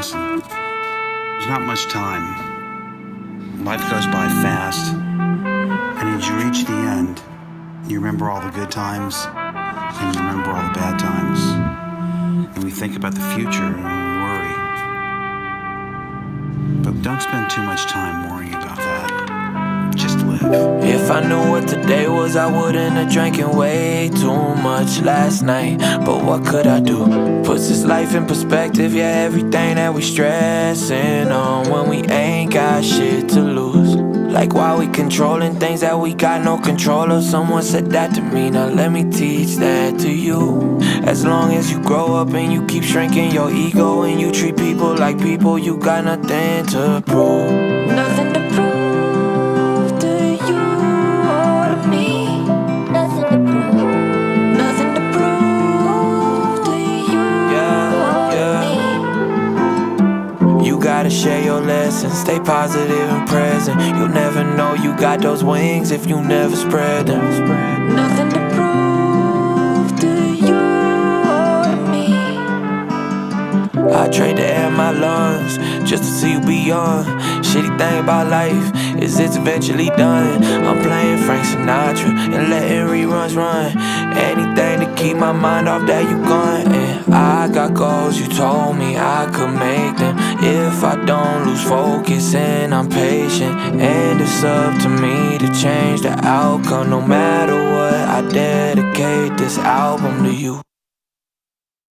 Listen, there's not much time. Life goes by fast. And as you reach the end, you remember all the good times and you remember all the bad times. And we think about the future and worry. But don't spend too much time worrying about that. Just live. If I knew what today was, I wouldn't have drinking way too much last night. But what could I do? Puts this life in perspective, yeah, everything that we stressing on when we ain't got shit to lose. Like why we controlling things that we got no control of? Someone said that to me, now let me teach that to you. As long as you grow up and you keep shrinking your ego and you treat people like people, you got nothing to prove. Nothing to prove. Share your lessons, stay positive and present. You'll never know you got those wings if you never spread them. Nothing to prove to you or me. I trade the air in my lungs just to see you beyond. Shitty thing about life is it's eventually done. I'm playing Frank Sinatra and letting reruns run. Anything to keep my mind off that you gone. And I got goals, you told me I could make them. If I don't lose focus and I'm patient, and it's up to me to change the outcome. No matter what, I dedicate this album to you.